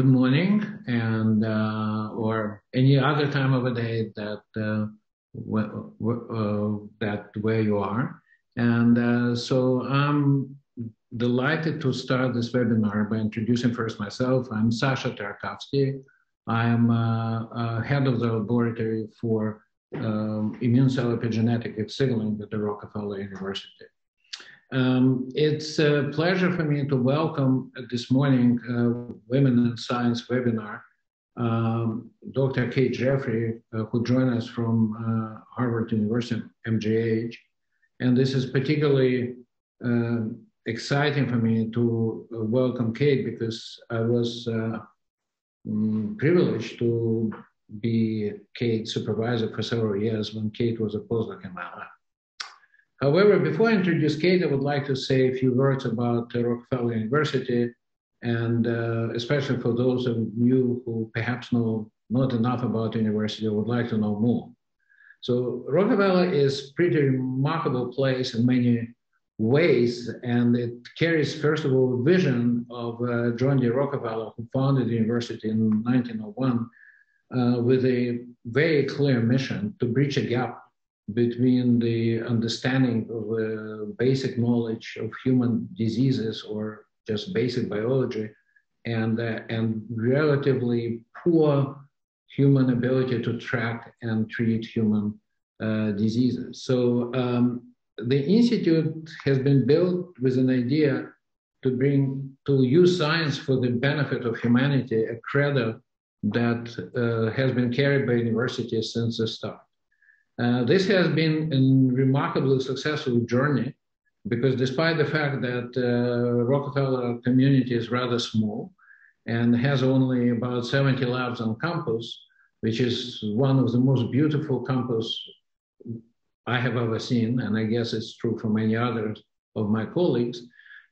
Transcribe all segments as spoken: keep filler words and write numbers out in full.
good morning, and uh, or any other time of the day that uh, w w uh, that where you are. And uh, so I'm delighted to start this webinar by introducing first myself. I'm Sasha Tarakhovsky. I'm uh, uh, head of the laboratory for um, immune cell epigenetic signaling at the Rockefeller University. Um, it's a pleasure for me to welcome uh, this morning uh, Women in Science webinar, um, Doctor Kate Jeffrey, uh, who joined us from uh, Harvard University, M G H. And this is particularly uh, exciting for me to uh, welcome Kate, because I was uh, um, privileged to be Kate's supervisor for several years when Kate was a postdoc in my lab. However, before I introduce Kate, I would like to say a few words about uh, Rockefeller University, and uh, especially for those of you who perhaps know not enough about the university or would like to know more. So Rockefeller is a pretty remarkable place in many ways, and it carries, first of all, a vision of uh, John D. Rockefeller, who founded the university in nineteen oh one uh, with a very clear mission to bridge a gap between the understanding of uh, basic knowledge of human diseases or just basic biology and, uh, and relatively poor human ability to track and treat human uh, diseases. So um, the Institute has been built with an idea to bring, to use science for the benefit of humanity, a credo that uh, has been carried by universities since the start. Uh, this has been a remarkably successful journey, because despite the fact that uh, Rockefeller community is rather small and has only about seventy labs on campus, which is one of the most beautiful campus I have ever seen, and I guess it's true for many others of my colleagues,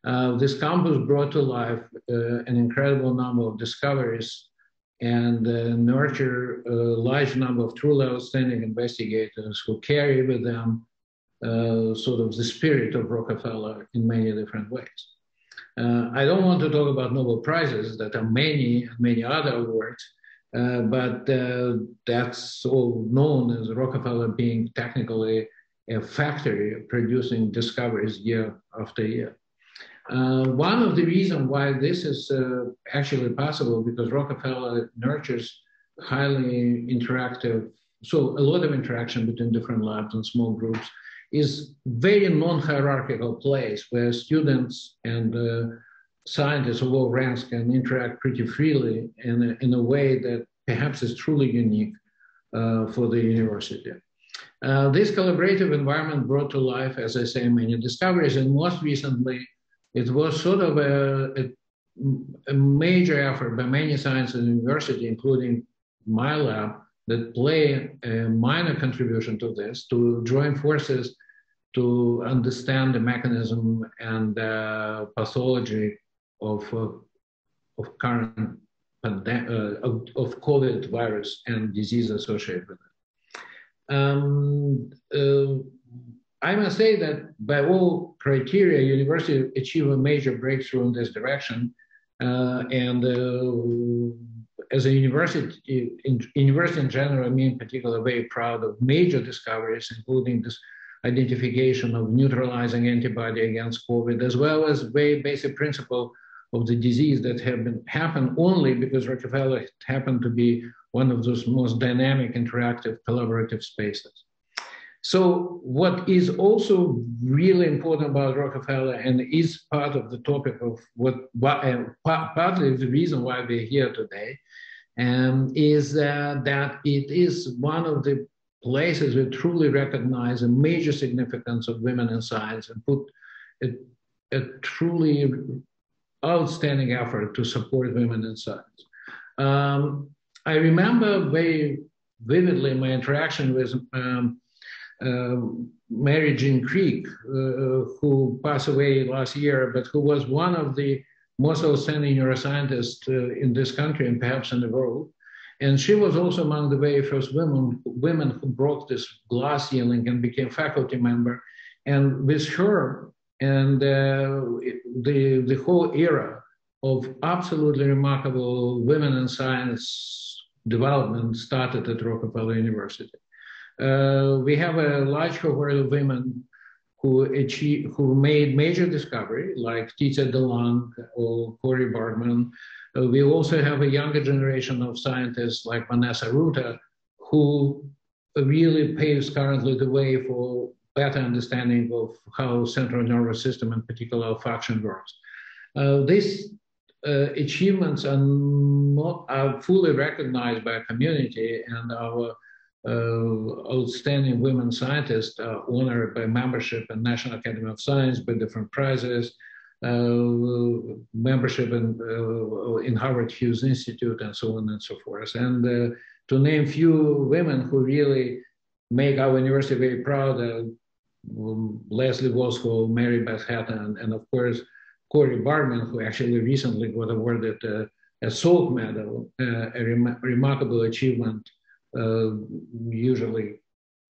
uh, this campus brought to life uh, an incredible number of discoveries and uh, nurture a large number of truly outstanding investigators who carry with them uh, sort of the spirit of Rockefeller in many different ways. Uh, I don't want to talk about Nobel Prizes, that are many, many other awards, uh, but uh, that's all known as Rockefeller being technically a factory producing discoveries year after year. Uh, one of the reasons why this is uh, actually possible, because Rockefeller nurtures highly interactive, so a lot of interaction between different labs and small groups, is very non-hierarchical place where students and uh, scientists of all ranks can interact pretty freely in a, in a way that perhaps is truly unique uh, for the university. Uh, this collaborative environment brought to life, as I say, many discoveries, and most recently, it was sort of a, a, a major effort by many science universities, including my lab, that play a minor contribution to this, to join forces to understand the mechanism and uh, pathology of, uh, of current pandemic, uh, of, of COVID virus and disease associated with it. Um, uh, I must say that by all criteria, university achieved a major breakthrough in this direction. Uh, and uh, as a university in, university in general, I mean, particularly very proud of major discoveries, including this identification of neutralizing antibody against COVID, as well as very basic principle of the disease that have been happened only because Rockefeller happened to be one of those most dynamic, interactive, collaborative spaces. So what is also really important about Rockefeller, and is part of the topic of what, uh, partly the reason why we're here today, um, is uh, that it is one of the places we truly recognize the major significance of women in science and put a, a truly outstanding effort to support women in science. Um, I remember very vividly my interaction with um, Uh, Mary Jean Creek, uh, who passed away last year, but who was one of the most outstanding neuroscientists uh, in this country and perhaps in the world. And she was also among the very first women, women who broke this glass ceiling and became faculty member. And with her and uh, the, the whole era of absolutely remarkable women in science development started at Rockefeller University. Uh, we have a large cohort of women who achieved, who made major discovery, like Tasha Dolan or Cori Bargmann. Uh, we also have a younger generation of scientists like Vanessa Ruta, who really paves currently the way for better understanding of how central nervous system, in particular, function works. Uh, these uh, achievements are not are fully recognized by our community, and our uh, outstanding women scientists are honored by membership in National Academy of Science by different prizes, uh, membership in, uh, in Harvard Hughes Institute, and so on and so forth. And uh, to name few women who really make our university very proud, uh, Leslie Woloshko, Mary Beth Hatton, and, and of course, Cori Bargmann, who actually recently got awarded uh, a Salk medal, uh, a re remarkable achievement uh, usually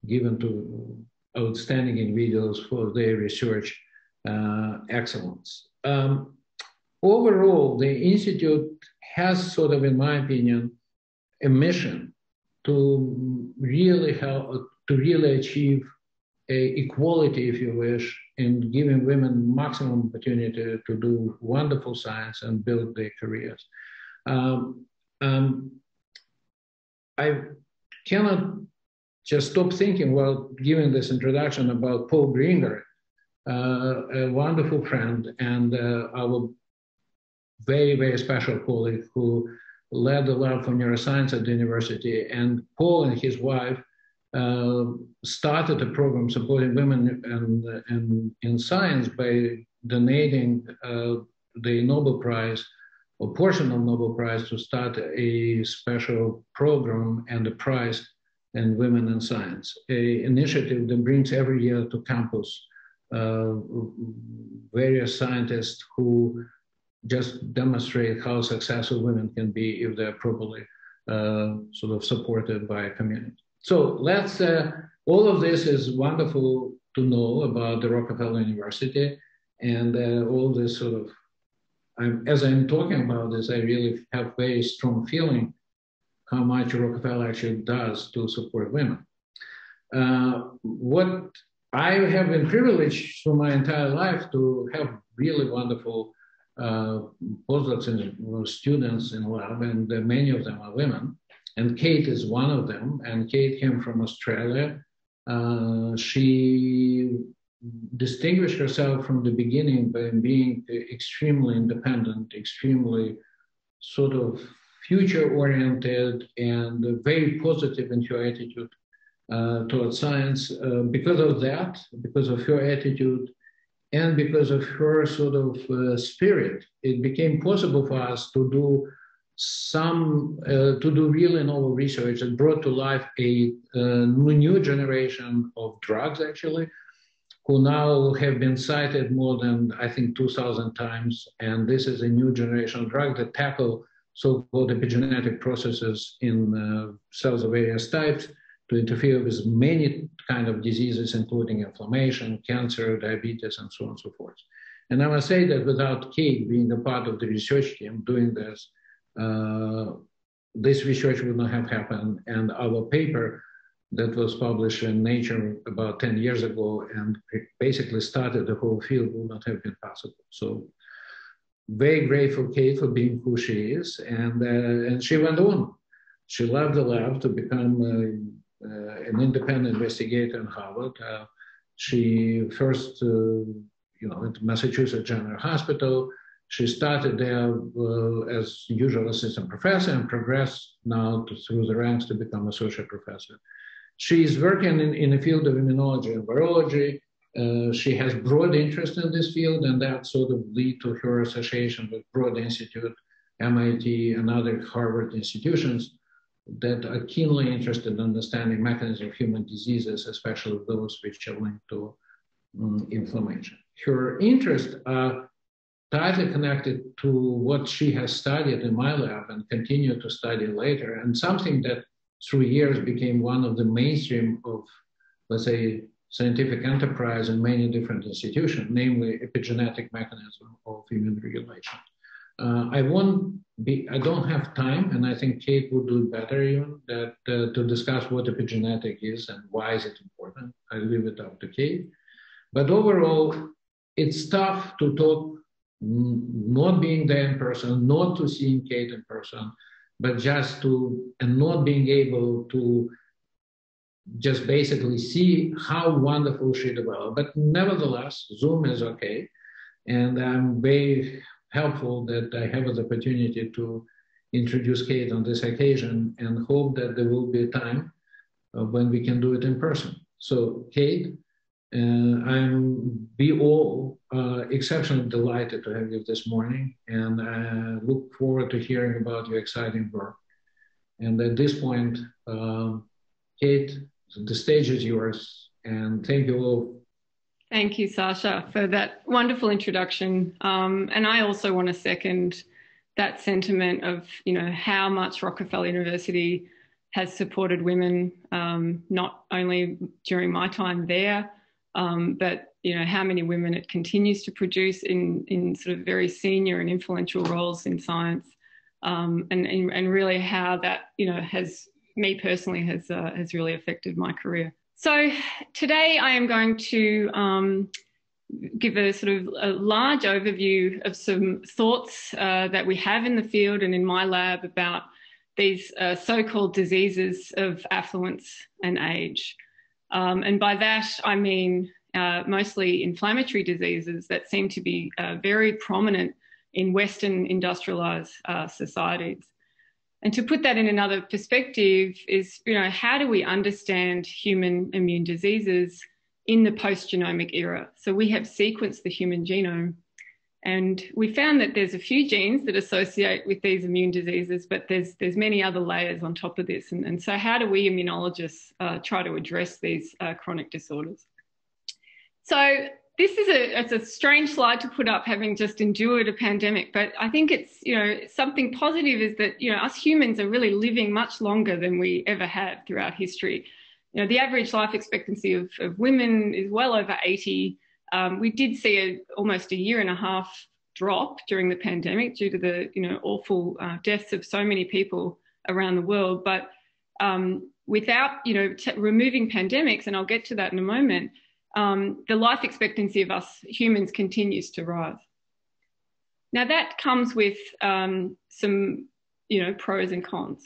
given to outstanding individuals for their research uh, excellence. Um, overall, the Institute has sort of, in my opinion, a mission to really help, to really achieve a equality, if you wish, in giving women maximum opportunity to do wonderful science and build their careers. Um, um, I cannot just stop thinking while giving this introduction about Paul Gringer, uh, a wonderful friend and uh, our very, very special colleague who led the lab for neuroscience at the university. And Paul and his wife uh, started a program supporting women and, and, in science by donating uh, the Nobel Prize, or portion of Nobel Prize, to start a special program and a prize in women in science, an initiative that brings every year to campus uh, various scientists who just demonstrate how successful women can be if they're properly uh, sort of supported by a community. So let's, uh, all of this is wonderful to know about the Rockefeller University, and uh, all this sort of, I'm, as I'm talking about this, I really have very strong feeling how much Rockefeller actually does to support women. Uh, what I have been privileged through my entire life to have really wonderful Uh, postdocs and students in lab, and uh, many of them are women. And Kate is one of them. And Kate came from Australia. Uh, she distinguished herself from the beginning by being extremely independent, extremely sort of future-oriented, and very positive in her attitude uh, towards science. Uh, because of that, because of her attitude, and because of her sort of uh, spirit, it became possible for us to do some, uh, to do really novel research that brought to life a, a new generation of drugs, actually, who now have been cited more than, I think, two thousand times. And this is a new generation of drugs that tackle so-called epigenetic processes in uh, cells of various types, to interfere with many kind of diseases, including inflammation, cancer, diabetes, and so on and so forth. And I must say that without Kate being a part of the research team doing this, uh, this research would not have happened. And our paper that was published in Nature about ten years ago and basically started the whole field would not have been possible. So very grateful, Kate, for being who she is. And, uh, and she went on. She left the lab to become uh, Uh, an independent investigator in Harvard. Uh, she first, uh, you know, at Massachusetts General Hospital. She started there uh, as usual assistant professor and progressed now to, through the ranks to become associate professor. She is working in, in the field of immunology and virology. Uh, she has broad interest in this field, and that sort of lead to her association with Broad Institute, M I T, and other Harvard institutions that are keenly interested in understanding mechanisms of human diseases, especially those which are linked to um, inflammation. Her interests are tightly connected to what she has studied in my lab and continued to study later, and something that through years became one of the mainstream of, let's say, scientific enterprise in many different institutions, namely epigenetic mechanism of immune regulation. Uh, I won't be, I don't have time, and I think Kate would do better even, that uh, to discuss what epigenetic is and why is it important. I leave it up to Kate. But overall, it's tough to talk, not being there in person, not to seeing Kate in person, but just to, and not being able to just basically see how wonderful she developed. But nevertheless, Zoom is okay. And I'm very helpful that I have the opportunity to introduce Kate on this occasion, and hope that there will be a time uh, when we can do it in person. So Kate, uh, I'm be all uh, exceptionally delighted to have you this morning, and I look forward to hearing about your exciting work. And at this point, uh, Kate, the stage is yours, and thank you all. Thank you, Sasha, for that wonderful introduction. Um, and I also want to second that sentiment of, you know, how much Rockefeller University has supported women, um, not only during my time there, um, but, you know, how many women it continues to produce in, in sort of very senior and influential roles in science, um, and, and, and really how that, you know, has, me personally, has, uh, has really affected my career. So today I am going to um, give a sort of a large overview of some thoughts uh, that we have in the field and in my lab about these uh, so-called diseases of affluence and age. Um, and by that, I mean uh, mostly inflammatory diseases that seem to be uh, very prominent in Western industrialized uh, societies. And to put that in another perspective is, you know, how do we understand human immune diseases in the post-genomic era? So we have sequenced the human genome, and we found that there's a few genes that associate with these immune diseases, but there's, there's many other layers on top of this. And, and so how do we immunologists uh, try to address these uh, chronic disorders? So this is a, it's a strange slide to put up, having just endured a pandemic, but I think it's, you know, something positive is that, you know, us humans are really living much longer than we ever have throughout history. You know, the average life expectancy of, of women is well over eighty. Um, we did see a, almost a year and a half drop during the pandemic due to the, you know, awful uh, deaths of so many people around the world. But um, without, you know, t removing pandemics, and I'll get to that in a moment, Um, the life expectancy of us humans continues to rise. Now that comes with um, some, you know, pros and cons.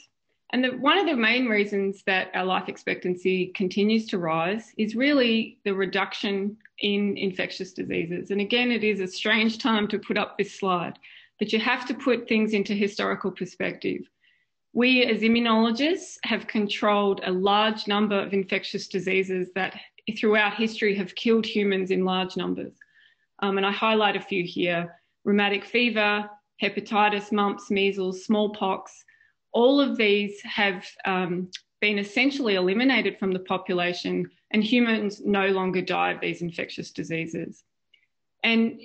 And the, one of the main reasons that our life expectancy continues to rise is really the reduction in infectious diseases. And again, it is a strange time to put up this slide, but you have to put things into historical perspective. We as immunologists have controlled a large number of infectious diseases that throughout history have killed humans in large numbers. Um, and I highlight a few here: rheumatic fever, hepatitis, mumps, measles, smallpox. All of these have um, been essentially eliminated from the population, and humans no longer die of these infectious diseases. And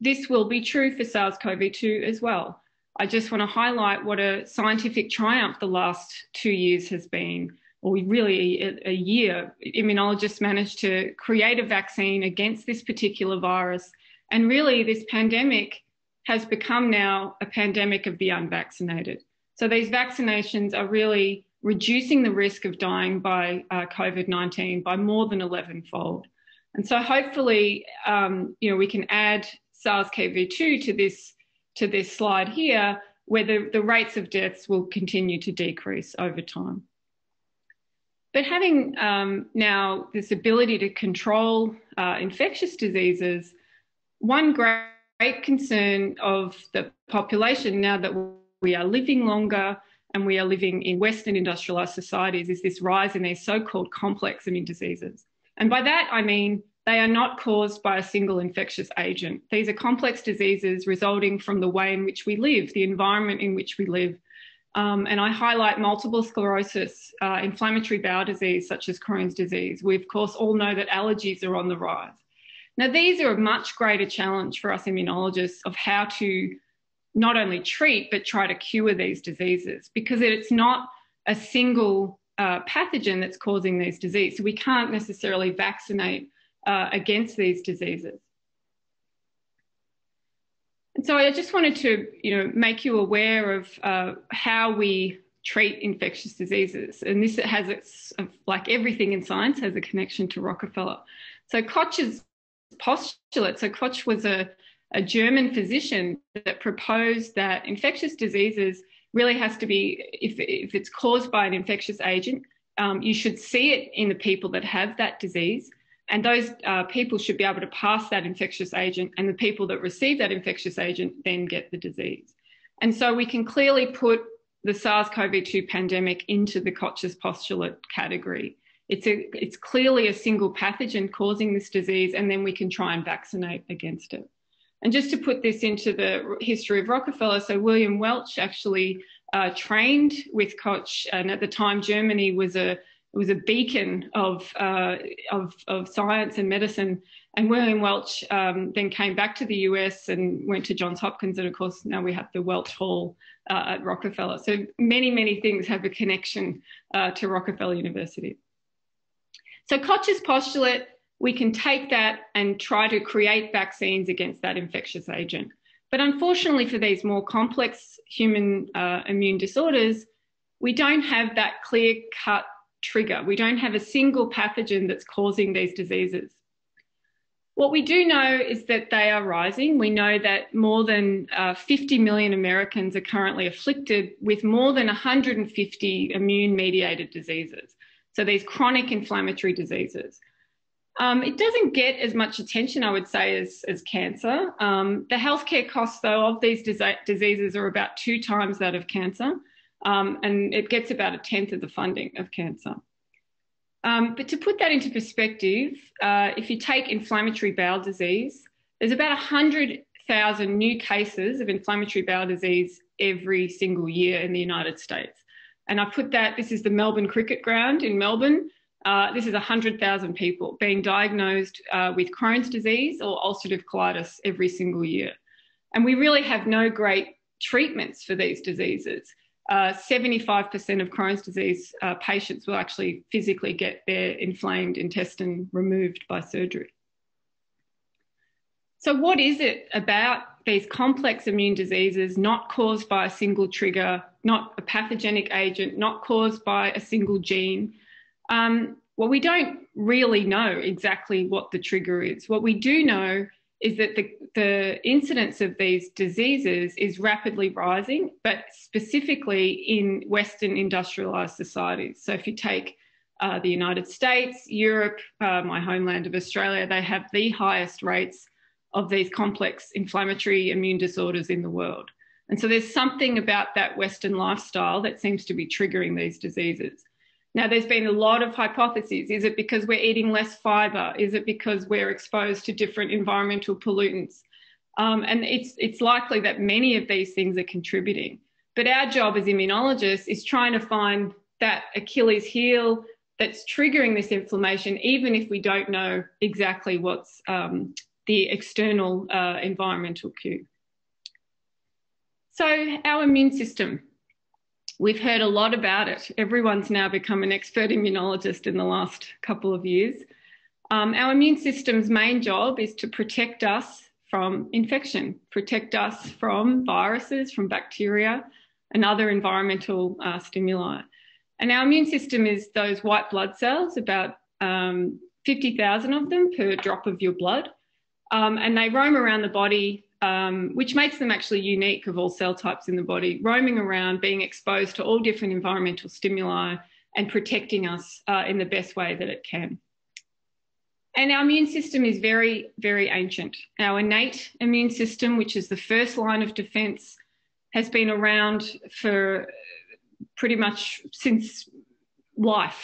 this will be true for SARS CoV two as well. I just want to highlight what a scientific triumph the last two years has been. Or really a year, immunologists managed to create a vaccine against this particular virus. And really this pandemic has become now a pandemic of the unvaccinated. So these vaccinations are really reducing the risk of dying by uh, COVID nineteen by more than eleven fold. And so hopefully, um, you know, we can add SARS CoV two to this, to this slide here, where the, the rates of deaths will continue to decrease over time. But having um, now this ability to control uh, infectious diseases, one great, great concern of the population now that we are living longer and we are living in Western industrialized societies is this rise in these so-called complex immune diseases. And by that, I mean, they are not caused by a single infectious agent. These are complex diseases resulting from the way in which we live, the environment in which we live. Um, and I highlight multiple sclerosis, uh, inflammatory bowel disease, such as Crohn's disease. We, of course, all know that allergies are on the rise. Now, these are a much greater challenge for us immunologists of how to not only treat, but try to cure these diseases, because it's not a single uh, pathogen that's causing these diseases. So we can't necessarily vaccinate uh, against these diseases. So I just wanted to, you know, make you aware of uh, how we treat infectious diseases. And this has its, like everything in science, has a connection to Rockefeller. So Koch's postulate, so Koch was a, a German physician that proposed that infectious diseases really has to be, if, if it's caused by an infectious agent, um, you should see it in the people that have that disease. And those uh, people should be able to pass that infectious agent, and the people that receive that infectious agent then get the disease. And so we can clearly put the SARS CoV two pandemic into the Koch's postulate category. It's, a, it's clearly a single pathogen causing this disease, and then we can try and vaccinate against it. And just to put this into the history of Rockefeller, so William Welch actually uh, trained with Koch, and at the time Germany was a It was a beacon of, uh, of, of science and medicine. And William Welch um, then came back to the U S and went to Johns Hopkins. And of course, now we have the Welch Hall uh, at Rockefeller. So many, many things have a connection uh, to Rockefeller University. So Koch's postulate, we can take that and try to create vaccines against that infectious agent. But unfortunately for these more complex human uh, immune disorders, we don't have that clear-cut trigger. We don't have a single pathogen that's causing these diseases. What we do know is that they are rising. We know that more than uh, fifty million Americans are currently afflicted with more than one hundred fifty immune-mediated diseases. So these chronic inflammatory diseases. Um, it doesn't get as much attention, I would say, as, as cancer. Um, the healthcare costs, though, of these diseases are about two times that of cancer. Um, and it gets about a tenth of the funding of cancer. Um, but to put that into perspective, uh, if you take inflammatory bowel disease, there's about one hundred thousand new cases of inflammatory bowel disease every single year in the United States. And I put that, this is the Melbourne Cricket Ground in Melbourne. Uh, this is one hundred thousand people being diagnosed uh, with Crohn's disease or ulcerative colitis every single year. And we really have no great treatments for these diseases. seventy-five percent uh, of Crohn's disease uh, patients will actually physically get their inflamed intestine removed by surgery. So what is it about these complex immune diseases not caused by a single trigger, not a pathogenic agent, not caused by a single gene? Um, well, we don't really know exactly what the trigger is. What we do know is that the, the incidence of these diseases is rapidly rising, but specifically in Western industrialised societies. So if you take uh, the United States, Europe, uh, my homeland of Australia, they have the highest rates of these complex inflammatory immune disorders in the world. And so there's something about that Western lifestyle that seems to be triggering these diseases. Now, there's been a lot of hypotheses. Is it because we're eating less fibre? Is it because we're exposed to different environmental pollutants? Um, and it's, it's likely that many of these things are contributing. But our job as immunologists is trying to find that Achilles heel that's triggering this inflammation, even if we don't know exactly what's um, the external uh, environmental cue. So our immune system. We've heard a lot about it. Everyone's now become an expert immunologist in the last couple of years. Um, our immune system's main job is to protect us from infection, protect us from viruses, from bacteria, and other environmental uh, stimuli. And our immune system is those white blood cells, about um, fifty thousand of them per drop of your blood. Um, and they roam around the body, Um, which makes them actually unique of all cell types in the body, roaming around, being exposed to all different environmental stimuli and protecting us uh, in the best way that it can. And our immune system is very, very ancient. Our innate immune system, which is the first line of defence, has been around for pretty much since life.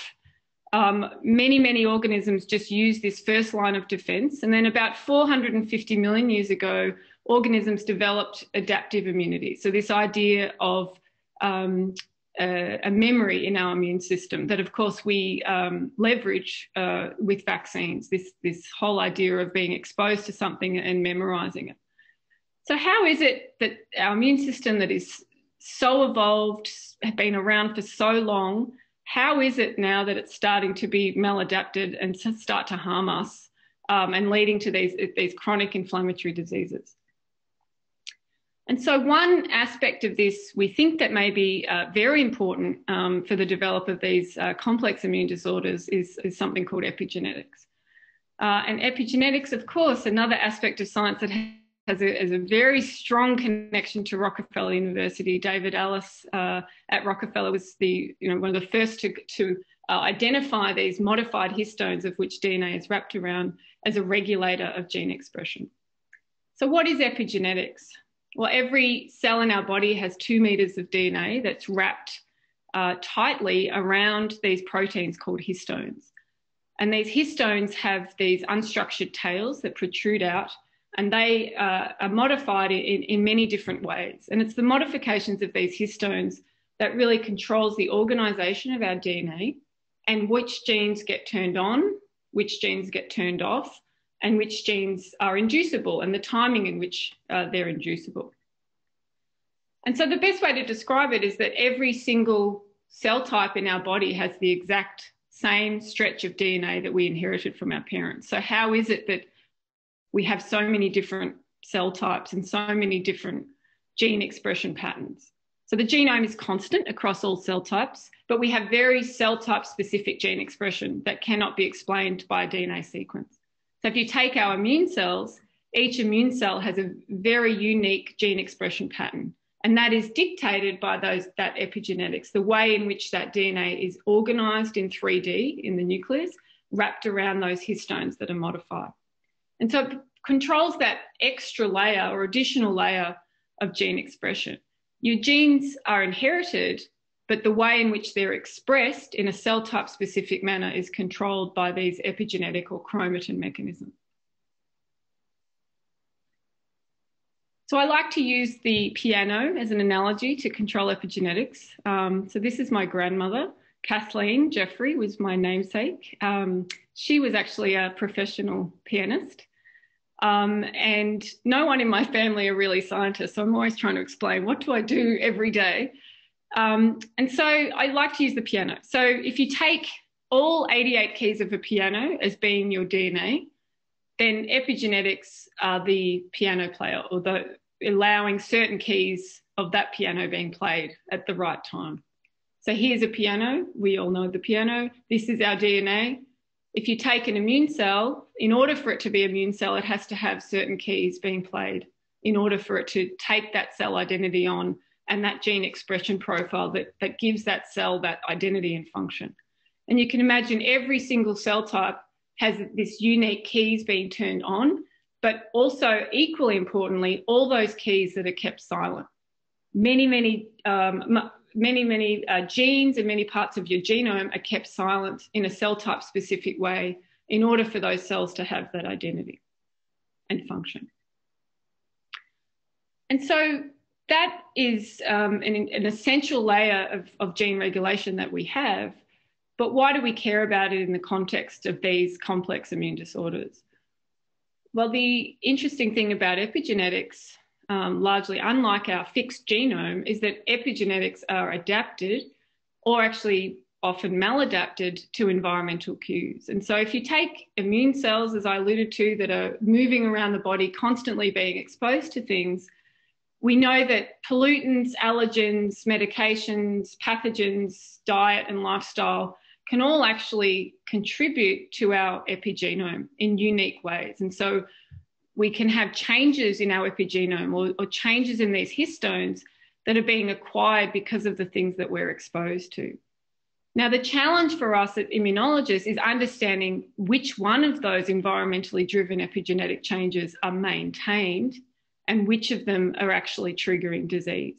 Um, many, many organisms just use this first line of defence, and then about four hundred fifty million years ago, organisms developed adaptive immunity. So this idea of um, a, a memory in our immune system that, of course, we um, leverage uh, with vaccines, this, this whole idea of being exposed to something and memorising it. So how is it that our immune system that is so evolved, has been around for so long, how is it now that it's starting to be maladapted and to start to harm us um, and leading to these, these chronic inflammatory diseases? And so one aspect of this we think that may be uh, very important um, for the develop of these uh, complex immune disorders is, is something called epigenetics. Uh, and epigenetics, of course, another aspect of science that has a, has a very strong connection to Rockefeller University. David Allis uh, at Rockefeller was the, you know, one of the first to, to uh, identify these modified histones of which D N A is wrapped around as a regulator of gene expression. So what is epigenetics? Well, every cell in our body has two meters of D N A that's wrapped uh, tightly around these proteins called histones. And these histones have these unstructured tails that protrude out, and they uh, are modified in, in many different ways. And it's the modifications of these histones that really controls the organization of our D N A and which genes get turned on, which genes get turned off, and which genes are inducible and the timing in which uh, they're inducible. And so the best way to describe it is that every single cell type in our body has the exact same stretch of D N A that we inherited from our parents. So how is it that we have so many different cell types and so many different gene expression patterns? So the genome is constant across all cell types, but we have very cell type specific gene expression that cannot be explained by a D N A sequence. So if you take our immune cells, each immune cell has a very unique gene expression pattern, and that is dictated by those, that epigenetics, the way in which that D N A is organised in three D in the nucleus, wrapped around those histones that are modified. And so it controls that extra layer or additional layer of gene expression. Your genes are inherited, but the way in which they're expressed in a cell type specific manner is controlled by these epigenetic or chromatin mechanisms. So I like to use the piano as an analogy to control epigenetics. Um, so this is my grandmother, Kathleen Jeffrey, was my namesake. Um, she was actually a professional pianist. Um, and no one in my family are really scientists, so I'm always trying to explain, what do I do every day? Um, and so I like to use the piano. So if you take all eighty-eight keys of a piano as being your D N A, then epigenetics are the piano player, or the, allowing certain keys of that piano being played at the right time. So here's a piano. We all know the piano. This is our D N A. If you take an immune cell, in order for it to be an immune cell, it has to have certain keys being played in order for it to take that cell identity on and that gene expression profile that, that gives that cell that identity and function. And you can imagine every single cell type has this unique keys being turned on, but also equally importantly, all those keys that are kept silent. Many, many, um, many, many uh, genes and many parts of your genome are kept silent in a cell type specific way in order for those cells to have that identity and function. And so that is um, an, an essential layer of, of gene regulation that we have, but why do we care about it in the context of these complex immune disorders? Well, the interesting thing about epigenetics, um, largely unlike our fixed genome, is that epigenetics are adapted or actually often maladapted to environmental cues. And so if you take immune cells, as I alluded to, that are moving around the body, constantly being exposed to things, we know that pollutants, allergens, medications, pathogens, diet and lifestyle can all actually contribute to our epigenome in unique ways. And so we can have changes in our epigenome or, or changes in these histones that are being acquired because of the things that we're exposed to. Now, the challenge for us as immunologists is understanding which one of those environmentally driven epigenetic changes are maintained and which of them are actually triggering disease.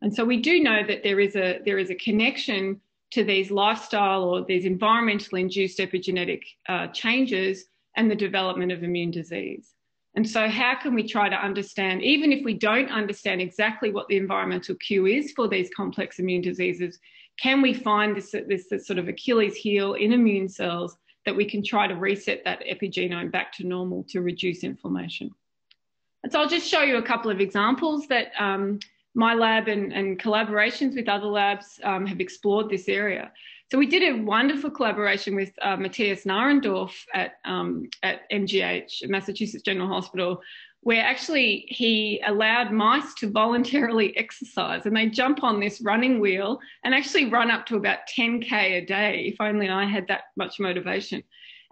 And so we do know that there is a, there is a connection to these lifestyle or these environmentally induced epigenetic uh, changes and the development of immune disease. And so how can we try to understand, even if we don't understand exactly what the environmental cue is for these complex immune diseases, can we find this, this, this sort of Achilles heel in immune cells that we can try to reset that epigenome back to normal to reduce inflammation? And so I'll just show you a couple of examples that um, my lab and, and collaborations with other labs um, have explored this area. So we did a wonderful collaboration with uh, Matthias Nahrendorf at, um, at M G H, Massachusetts General Hospital, where actually he allowed mice to voluntarily exercise, and they jump on this running wheel and actually run up to about ten K a day, if only I had that much motivation.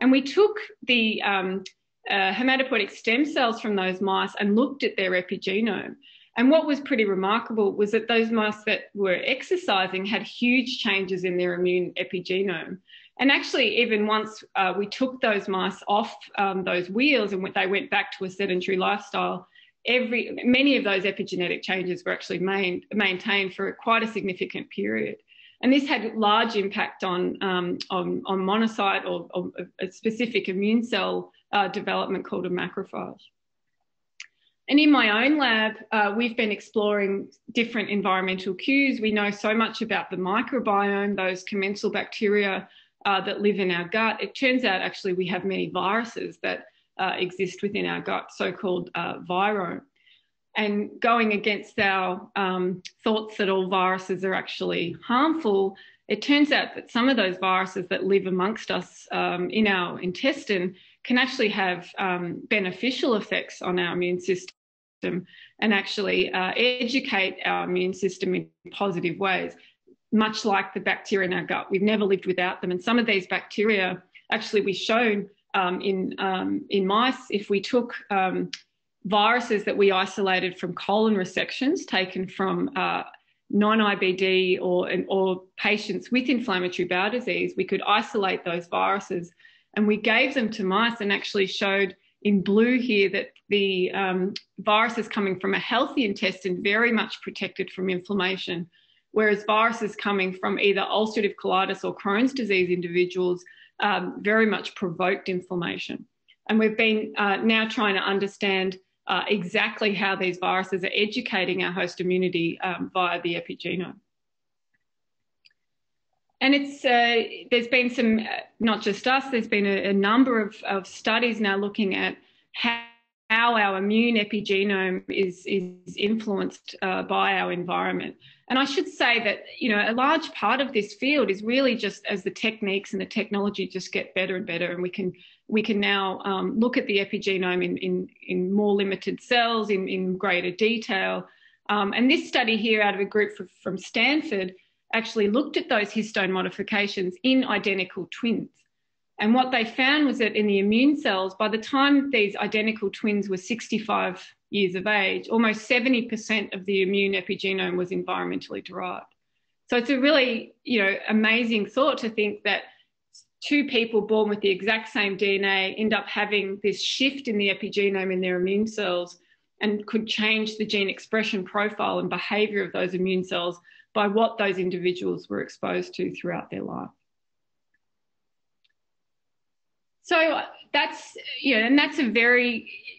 And we took the um, uh, hematopoietic stem cells from those mice and looked at their epigenome. And what was pretty remarkable was that those mice that were exercising had huge changes in their immune epigenome. And actually, even once uh, we took those mice off um, those wheels and they went back to a sedentary lifestyle, every, many of those epigenetic changes were actually main, maintained for quite a significant period. And this had large impact on, um, on, on monocyte or, or a specific immune cell uh, development called a macrophage. And in my own lab, uh, we've been exploring different environmental cues. We know so much about the microbiome, those commensal bacteria Uh, that live in our gut. It turns out actually we have many viruses that uh, exist within our gut, so-called uh, virome. And going against our um, thoughts that all viruses are actually harmful, it turns out that some of those viruses that live amongst us um, in our intestine can actually have um, beneficial effects on our immune system and actually uh, educate our immune system in positive ways. Much like the bacteria in our gut. We've never lived without them. And some of these bacteria, actually we've shown um, in, um, in mice, if we took um, viruses that we isolated from colon resections taken from uh, non I B D or, or patients with inflammatory bowel disease, we could isolate those viruses. And we gave them to mice and actually showed in blue here that the um, viruses coming from a healthy intestine very much protected from inflammation, whereas viruses coming from either ulcerative colitis or Crohn's disease individuals um, very much provoked inflammation. And we've been uh, now trying to understand uh, exactly how these viruses are educating our host immunity um, via the epigenome. And it's, uh, there's been some, uh, not just us, there's been a, a number of, of studies now looking at how how our immune epigenome is, is influenced uh, by our environment. And I should say that, you know, a large part of this field is really just as the techniques and the technology just get better and better, and we can, we can now um, look at the epigenome in, in, in more limited cells, in, in greater detail. Um, and this study here out of a group from, from Stanford actually looked at those histone modifications in identical twins. And what they found was that in the immune cells, by the time these identical twins were sixty-five years of age, almost seventy percent of the immune epigenome was environmentally derived. So it's a really, you know, amazing thought to think that two people born with the exact same D N A end up having this shift in the epigenome in their immune cells and could change the gene expression profile and behavior of those immune cells by what those individuals were exposed to throughout their life. So that's, you know, and that's a very,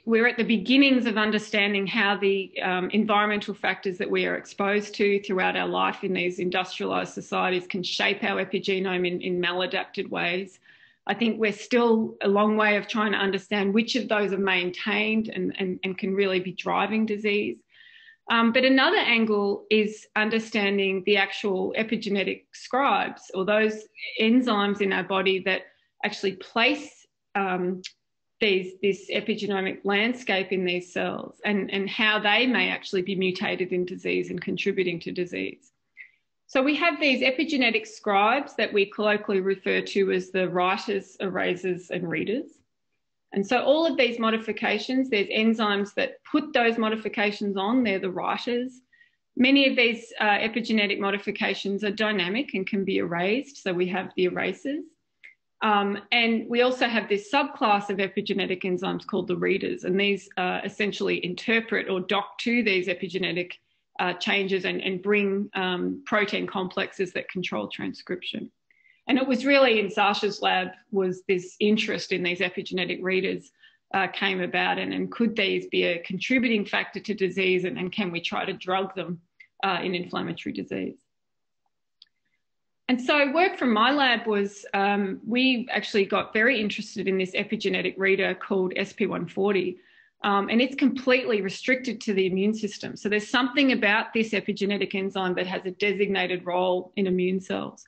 we're at the beginnings of understanding how the um, environmental factors that we are exposed to throughout our life in these industrialised societies can shape our epigenome in, in maladapted ways. I think we're still a long way of trying to understand which of those are maintained and, and, and can really be driving disease. Um, but another angle is understanding the actual epigenetic scribes, or those enzymes in our body that actually place um, these, this epigenomic landscape in these cells, and, and how they may actually be mutated in disease and contributing to disease. So we have these epigenetic scribes that we colloquially refer to as the writers, erasers and readers. And so all of these modifications, there's enzymes that put those modifications on, they're the writers. Many of these uh, epigenetic modifications are dynamic and can be erased, so we have the erasers. Um, and we also have this subclass of epigenetic enzymes called the readers, and these uh, essentially interpret or dock to these epigenetic uh, changes and, and bring um, protein complexes that control transcription. And it was really in Sasha's lab was this interest in these epigenetic readers uh, came about, and, and could these be a contributing factor to disease, and, and can we try to drug them uh, in inflammatory disease? And so work from my lab was, um, we actually got very interested in this epigenetic reader called S P one forty, um, and it's completely restricted to the immune system. So there's something about this epigenetic enzyme that has a designated role in immune cells.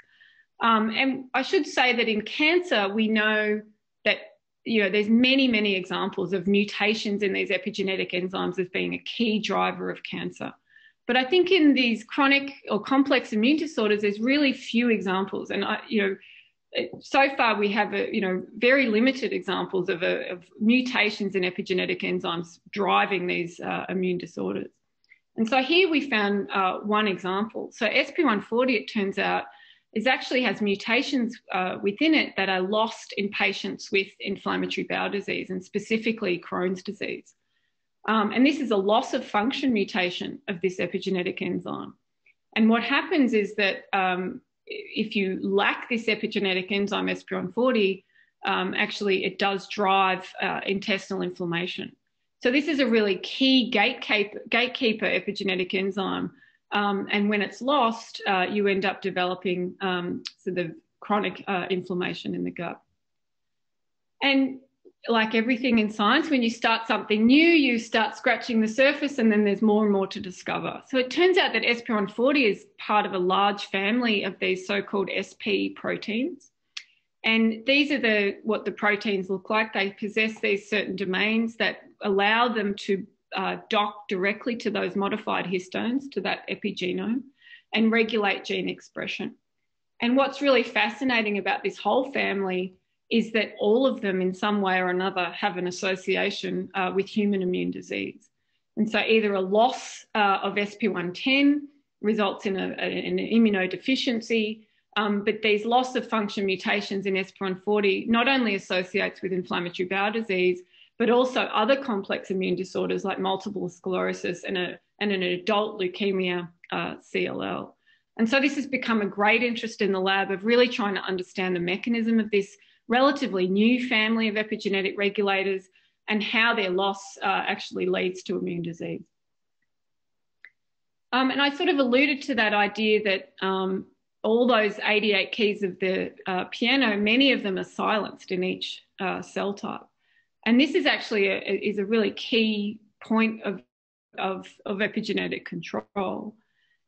Um, and I should say that in cancer, we know that you know, there's many, many examples of mutations in these epigenetic enzymes as being a key driver of cancer. But I think in these chronic or complex immune disorders, there's really few examples. And, I, you know, so far we have, a, you know, very limited examples of, a, of mutations in epigenetic enzymes driving these uh, immune disorders. And so here we found uh, one example. So S P one forty, it turns out, is actually has mutations uh, within it that are lost in patients with inflammatory bowel disease, and specifically Crohn's disease. Um, and this is a loss of function mutation of this epigenetic enzyme. And what happens is that um, if you lack this epigenetic enzyme, S P one forty, um, actually it does drive uh, intestinal inflammation. So this is a really key gatekeeper, gatekeeper epigenetic enzyme. Um, and when it's lost, uh, you end up developing um, so the chronic uh, inflammation in the gut. And like everything in science, when you start something new, you start scratching the surface, and then there's more and more to discover. So it turns out that S P one forty is part of a large family of these so-called S P proteins. And these are the, what the proteins look like. They possess these certain domains that allow them to uh, dock directly to those modified histones, to that epigenome, and regulate gene expression. And what's really fascinating about this whole family is that all of them in some way or another have an association uh, with human immune disease. And so either a loss uh, of S P one ten results in a, an immunodeficiency, um, but these loss of function mutations in S P one forty not only associates with inflammatory bowel disease, but also other complex immune disorders like multiple sclerosis and, a, and an adult leukemia, uh, C L L. And so this has become a great interest in the lab of really trying to understand the mechanism of this relatively new family of epigenetic regulators and how their loss uh, actually leads to immune disease. Um, and I sort of alluded to that idea that um, all those eighty-eight keys of the uh, piano, many of them are silenced in each uh, cell type. And this is actually a, is a really key point of, of, of epigenetic control.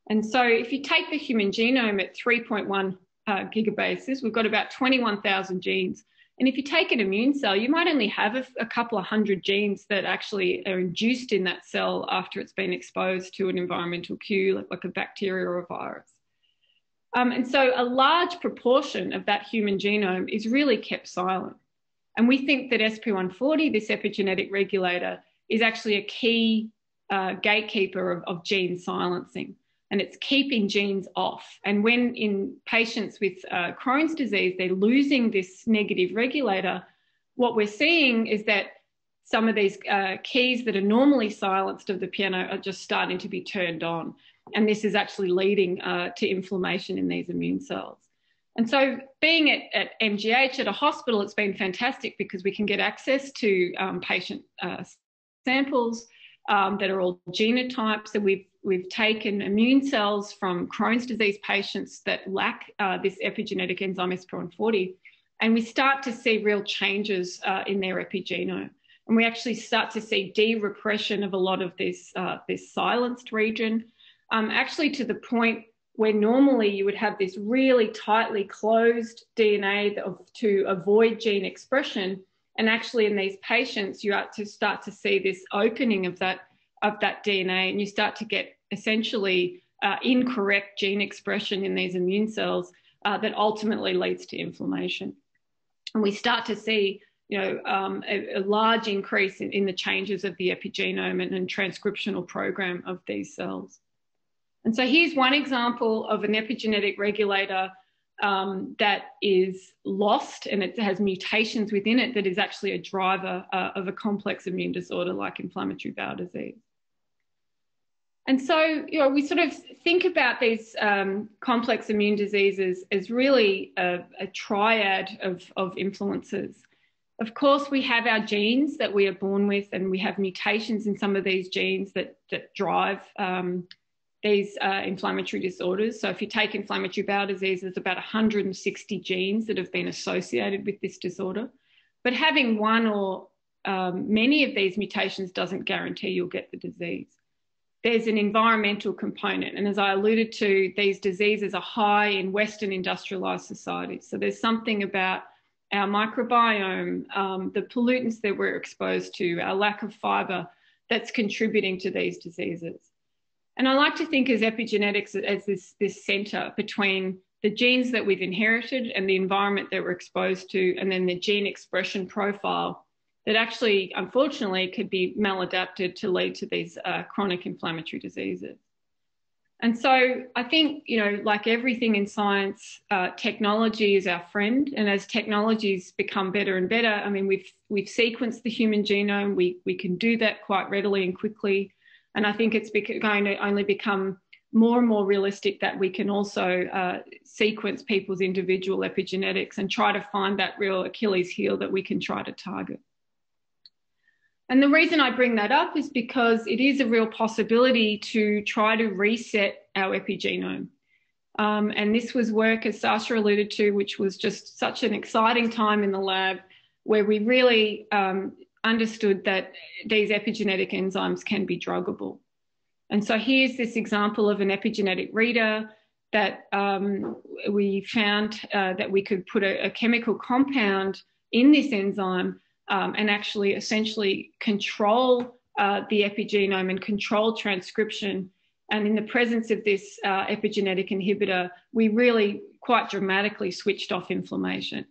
And so if you take the human genome at three point one Uh, gigabases, we've got about twenty-one thousand genes. And if you take an immune cell, you might only have a, a couple of hundred genes that actually are induced in that cell after it's been exposed to an environmental cue, like, like a bacteria or a virus. Um, and so a large proportion of that human genome is really kept silent. And we think that S P one forty, this epigenetic regulator, is actually a key uh, gatekeeper of, of gene silencing. And it's keeping genes off. And when in patients with uh, Crohn's disease, they're losing this negative regulator, what we're seeing is that some of these uh, keys that are normally silenced of the piano are just starting to be turned on. And this is actually leading uh, to inflammation in these immune cells. And so being at, at M G H, at a hospital, it's been fantastic because we can get access to um, patient uh, samples um, that are all genotypes, and we've We've taken immune cells from Crohn's disease patients that lack uh, this epigenetic enzyme S P one forty, and we start to see real changes uh, in their epigenome. And we actually start to see de-repression of a lot of this, uh, this silenced region, um, actually to the point where normally you would have this really tightly closed D N A of, to avoid gene expression. And actually in these patients, you are to start to see this opening of that of that D N A, and you start to get essentially uh, incorrect gene expression in these immune cells uh, that ultimately leads to inflammation. And we start to see, you know, um, a, a large increase in, in the changes of the epigenome and, and transcriptional program of these cells. And so here's one example of an epigenetic regulator um, that is lost, and it has mutations within it that is actually a driver uh, of a complex immune disorder like inflammatory bowel disease. And so, you know, we sort of think about these um, complex immune diseases as really a, a triad of, of influences. Of course, we have our genes that we are born with, and we have mutations in some of these genes that, that drive um, these uh, inflammatory disorders. So if you take inflammatory bowel disease, there's about one hundred sixty genes that have been associated with this disorder. But having one or um, many of these mutations doesn't guarantee you'll get the disease. There's an environmental component. And as I alluded to, these diseases are high in Western industrialized societies. So there's something about our microbiome, um, the pollutants that we're exposed to, our lack of fibre, that's contributing to these diseases. And I like to think of epigenetics as this, this centre between the genes that we've inherited and the environment that we're exposed to, and then the gene expression profile that actually, unfortunately, could be maladapted to lead to these uh, chronic inflammatory diseases. And so I think, you know, like everything in science, uh, technology is our friend. And as technologies become better and better, I mean, we've, we've sequenced the human genome. We, we can do that quite readily and quickly. And I think it's going to only become more and more realistic that we can also uh, sequence people's individual epigenetics and try to find that real Achilles heel that we can try to target. And the reason I bring that up is because it is a real possibility to try to reset our epigenome. Um, and this was work, as Sasha alluded to, which was just such an exciting time in the lab, where we really um, understood that these epigenetic enzymes can be druggable. And so here's this example of an epigenetic reader that um, we found uh, that we could put a, a chemical compound in this enzyme Um, and actually essentially control uh, the epigenome and control transcription. And in the presence of this uh, epigenetic inhibitor, we really quite dramatically switched off inflammation.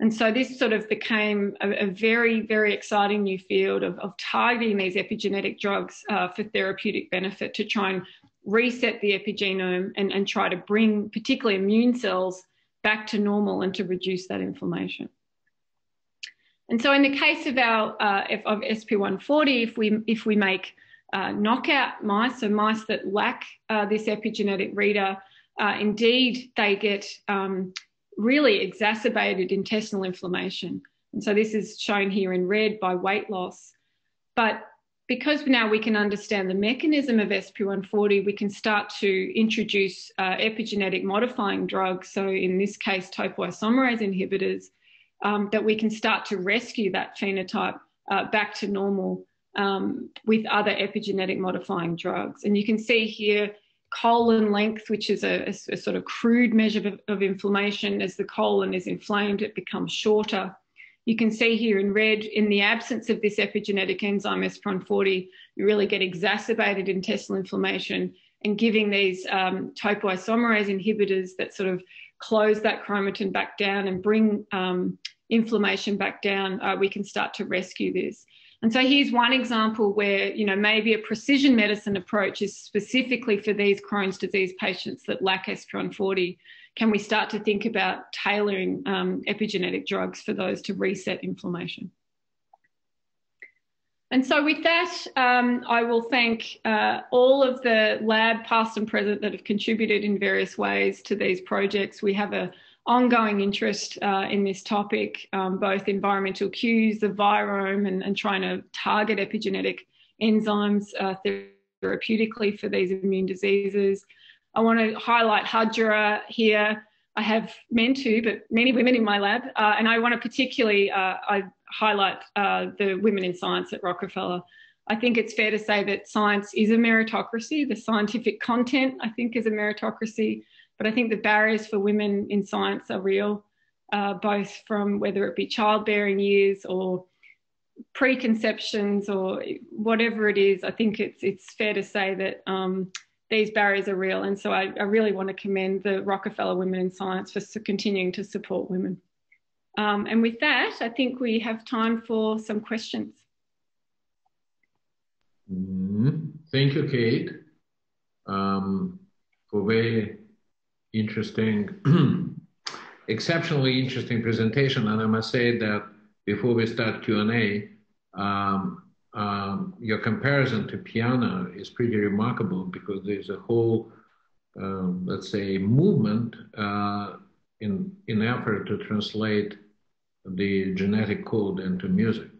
And so this sort of became a, a very, very exciting new field of, of targeting these epigenetic drugs uh, for therapeutic benefit, to try and reset the epigenome and, and try to bring particularly immune cells back to normal and to reduce that inflammation. And so in the case of our uh, of S P one forty, if we, if we make uh, knockout mice, so mice that lack uh, this epigenetic reader, uh, indeed they get um, really exacerbated intestinal inflammation. And so this is shown here in red by weight loss. But because now we can understand the mechanism of S P one forty, we can start to introduce uh, epigenetic modifying drugs, so in this case topoisomerase inhibitors, Um, that we can start to rescue that phenotype uh, back to normal um, with other epigenetic modifying drugs. And you can see here colon length, which is a, a, a sort of crude measure of, of inflammation. As the colon is inflamed, it becomes shorter. You can see here in red, in the absence of this epigenetic enzyme S P one forty, you really get exacerbated intestinal inflammation, and giving these um, topoisomerase inhibitors that sort of close that chromatin back down and bring um, inflammation back down, uh, we can start to rescue this. And so here's one example where, you know, maybe a precision medicine approach is specifically for these Crohn's disease patients that lack S P one forty. Can we start to think about tailoring um, epigenetic drugs for those to reset inflammation? And so with that, um, I will thank uh, all of the lab, past and present, that have contributed in various ways to these projects. We have an ongoing interest uh, in this topic, um, both environmental cues, the virome, and, and trying to target epigenetic enzymes uh, therapeutically for these immune diseases. I want to highlight Hadjara here. I have men too, but many women in my lab. Uh, and I want to particularly uh, I highlight uh, the women in science at Rockefeller. I think it's fair to say that science is a meritocracy. The scientific content, I think, is a meritocracy. But I think the barriers for women in science are real, uh, both from whether it be childbearing years or preconceptions or whatever it is. I think it's, it's fair to say that um, these barriers are real. And so I, I really want to commend the Rockefeller Women in Science for continuing to support women. Um, and with that, I think we have time for some questions. Mm, thank you, Kate, um, for very interesting, exceptionally interesting presentation. And I must say that before we start Q and A, um, Um, your comparison to piano is pretty remarkable, because there's a whole, um, let's say, movement uh, in in effort to translate the genetic code into music.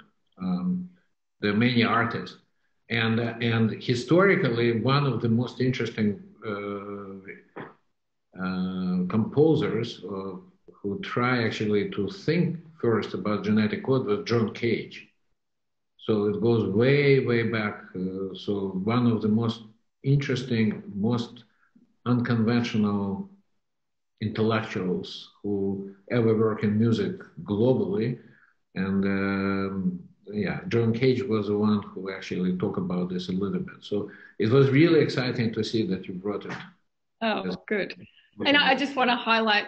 Um, there are many artists, and uh, and historically, one of the most interesting uh, uh, composers uh, who try actually to think first about genetic code was John Cage. So it goes way, way back. Uh, so one of the most interesting, most unconventional intellectuals who ever work in music globally. And um, yeah, John Cage was the one who actually talked about this a little bit. So it was really exciting to see that you brought it. Oh, good. And I just want to highlight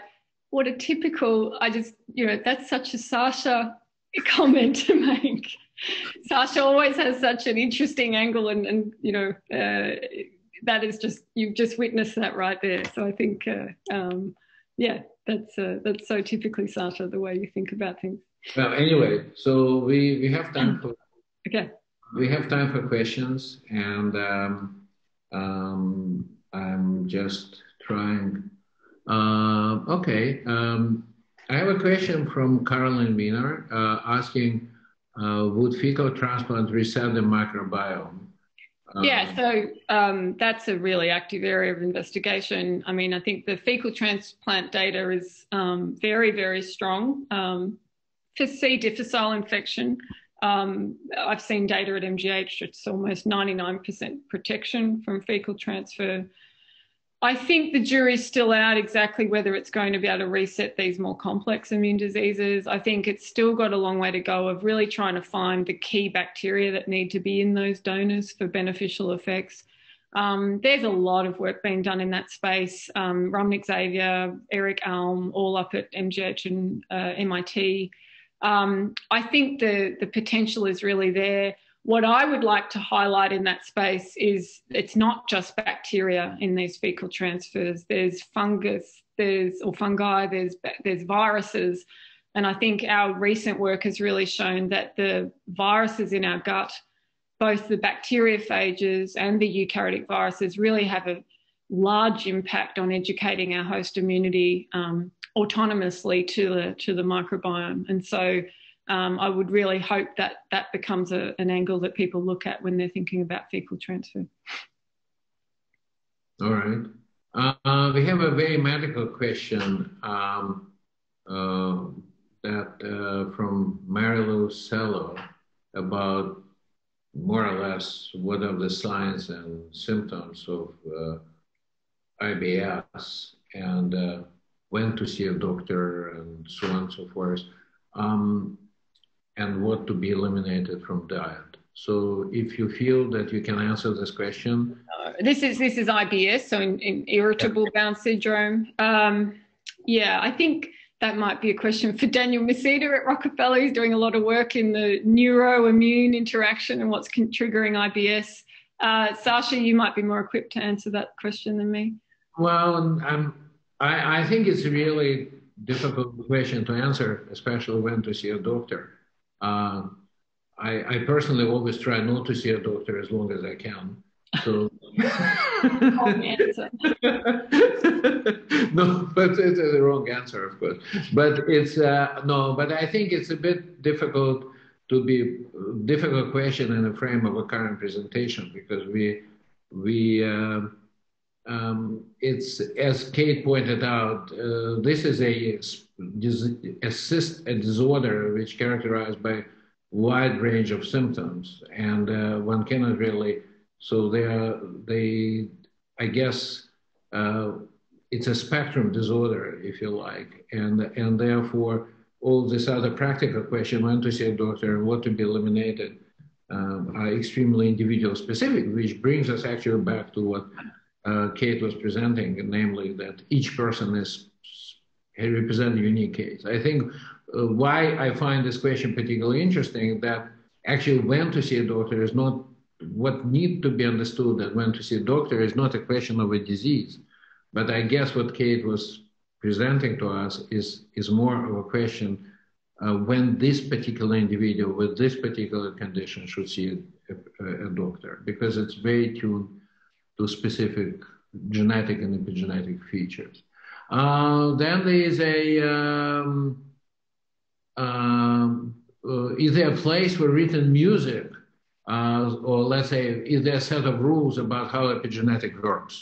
what a typical, I just, you know, that's such a Sasha comment to make. Sasha always has such an interesting angle, and, and you know, uh, that is just, you've just witnessed that right there. So I think, uh, um, yeah, that's uh, that's so typically Sasha, the way you think about things. Well, anyway, so we, we have time for, okay. We have time for questions, and um, um, I'm just trying. Uh, okay, um, I have a question from Carolyn Wiener uh, asking, uh, would fecal transplant reset the microbiome? Um, yeah, so um, that's a really active area of investigation. I mean, I think the fecal transplant data is um, very, very strong. Um, for C. difficile infection, um, I've seen data at M G H, it's almost ninety-nine percent protection from fecal transfer. I think the jury's still out exactly whether it's going to be able to reset these more complex immune diseases. I think it's still got a long way to go of really trying to find the key bacteria that need to be in those donors for beneficial effects. Um, there's a lot of work being done in that space. Um, Ramnik Xavier, Eric Alm, all up at M G H and uh, M I T. Um, I think the, the potential is really there. What I would like to highlight in that space is it's not just bacteria in these fecal transfers. There's fungus, there's or fungi, there's, there's viruses. And I think our recent work has really shown that the viruses in our gut, both the bacteriophages and the eukaryotic viruses, really have a large impact on educating our host immunity um, autonomously to the, to the microbiome. And so Um, I would really hope that that becomes a, an angle that people look at when they're thinking about fecal transfer. All right. Uh, we have a very medical question um, uh, that uh, from Marilu Sello about more or less what are the signs and symptoms of uh, I B S and uh, when to see a doctor and so on and so forth. Um, and what to be eliminated from diet. So if you feel that you can answer this question. Uh, this is this is I B S, so in, in irritable bowel syndrome. Um, yeah, I think that might be a question for Daniel Mesita at Rockefeller. He's doing a lot of work in the neuroimmune interaction and what's triggering I B S. Uh, Sasha, you might be more equipped to answer that question than me. Well, um, I, I think it's really difficult question to answer, especially when to see a doctor. Uh, I, I personally always try not to see a doctor as long as I can. So, wrong answer. No, but it's the wrong answer, of course. But it's uh, no, but I think it's a bit difficult to be difficult question in the frame of a current presentation, because we we. Uh, Um, it's, as Kate pointed out, uh, this is a, a disorder which characterized by a wide range of symptoms, and uh, one cannot really, so they are, they, I guess, uh, it's a spectrum disorder, if you like, and, and therefore all this other practical question, when to see a doctor and what to be eliminated, um, are extremely individual specific, which brings us actually back to what Uh, Kate was presenting, namely that each person is represents a unique case. I think uh, why I find this question particularly interesting, that actually when to see a doctor is not what need to be understood, that when to see a doctor is not a question of a disease, but I guess what Kate was presenting to us is, is more of a question uh, when this particular individual with this particular condition should see a, a, a doctor, because it's very tuned to specific genetic and epigenetic features. Uh, then there is a, um, um, uh, is there a place for written music, uh, or let's say, is there a set of rules about how epigenetic works?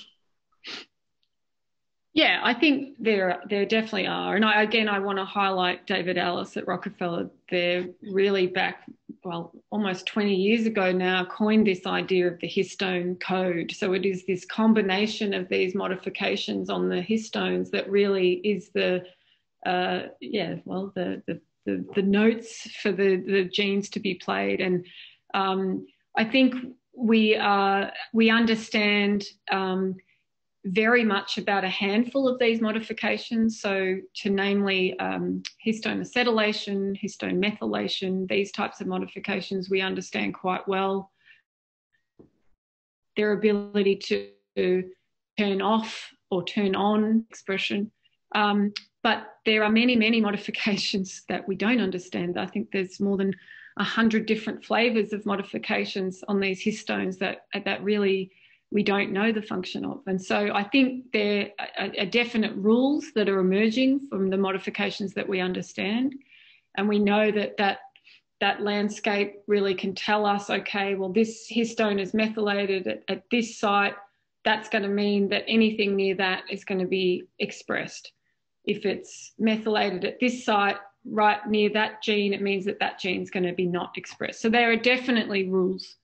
Yeah, I think there, there definitely are. And I, again, I want to highlight David Allis at Rockefeller. They're really back well, almost twenty years ago now, coined this idea of the histone code. So it is this combination of these modifications on the histones that really is the, uh, yeah, well, the, the, the, the notes for the, the genes to be played. And um, I think we, uh, we understand um, very much about a handful of these modifications, so to namely um, histone acetylation, histone methylation, these types of modifications we understand quite well. Their ability to turn off or turn on expression. Um, but there are many, many modifications that we don't understand. I think there's more than one hundred different flavours of modifications on these histones that, that really we don't know the function of. And so I think there are, are definite rules that are emerging from the modifications that we understand. And we know that, that that landscape really can tell us, okay, well, this histone is methylated at, at this site. That's going to mean that anything near that is going to be expressed. If it's methylated at this site, right near that gene, it means that that gene is going to be not expressed. So there are definitely rules.